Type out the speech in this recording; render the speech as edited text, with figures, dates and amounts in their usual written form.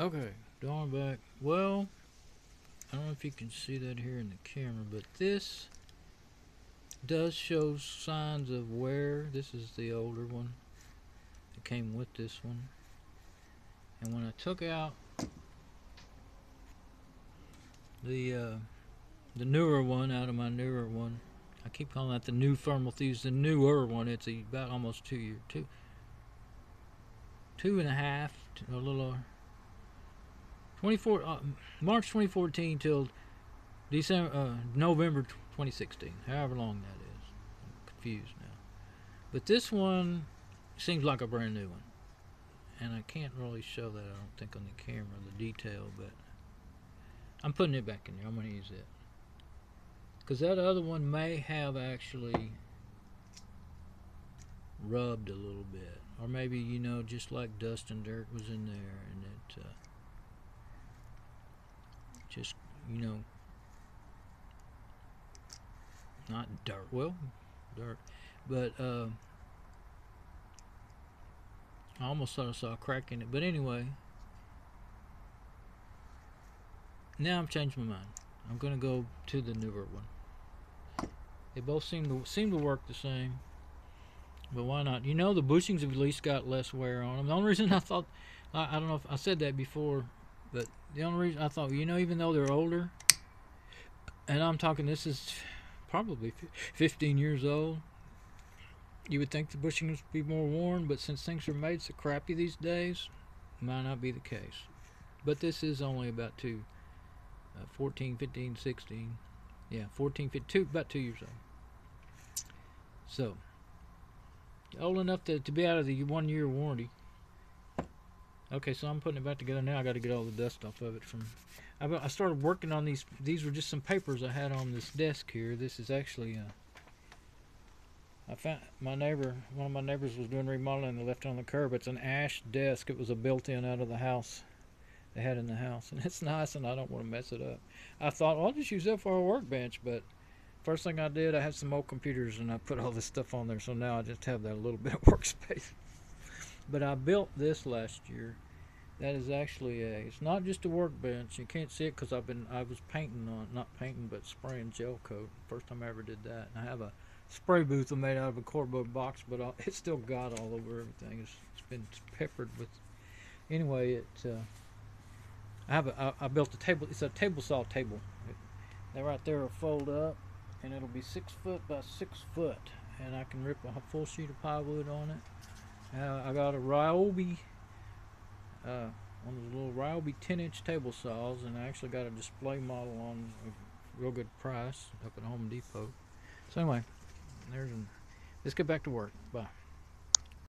Okay, Dornback. Well, I don't know if you can see that here in the camera, but this does show signs of wear. This is the older one that came with this one. And when I took out the newer one out of my newer one, I keep calling that the new thermal fuse, the newer one. It's about almost 2 years, two and a half, a little over. March 2014 till November 2016, however long that is. I'm confused now. But this one seems like a brand new one. And I can't really show that, I don't think, on the camera, the detail, but I'm putting it back in there. I'm going to use it. Because that other one may have actually rubbed a little bit. Or maybe, you know, just like dust and dirt was in there, and it just, you know, not dirt, well, dirt, but I almost thought I saw a crack in it, but anyway, now I've changed my mind. I'm gonna go to the newer one. They both seem to work the same, but why not? You know, the bushings have at least got less wear on them. The only reason I thought, I don't know if I said that before, but the only reason I thought, you know, even though they're older, and I'm talking, this is probably 15 years old, you would think the bushings would be more worn, but since things are made so crappy these days, might not be the case. But this is only about 14, 15, 16, yeah, about 2 years old. So, old enough to be out of the 1-year warranty. Okay, so I'm putting it back together now. I got to get all the dust off of it. I started working on these. These were just some papers I had on this desk here. This is actually, I found my neighbor. One of my neighbors was doing remodeling and left it on the curb. It's an ash desk. It was a built-in out of the house they had in the house, and it's nice. And I don't want to mess it up. I thought, well, I'll just use that for a workbench, but first thing I did, I had some old computers and I put all this stuff on there. So now I just have that little bit of workspace. But I built this last year. That is actually it's not just a workbench. You can't see it because I was painting on, not painting, but spraying gel coat. First time I ever did that. And I have a spray booth made out of a cardboard box, but it's still got all over everything. It's been peppered with. Anyway, I built a table. It's a table saw table. That right there will fold up, and it'll be 6 foot by 6 foot, and I can rip a full sheet of plywood on it. I got a Ryobi, one of those little Ryobi 10-inch table saws, and I actually got a display model on a real good price up at Home Depot. So anyway, let's get back to work. Bye.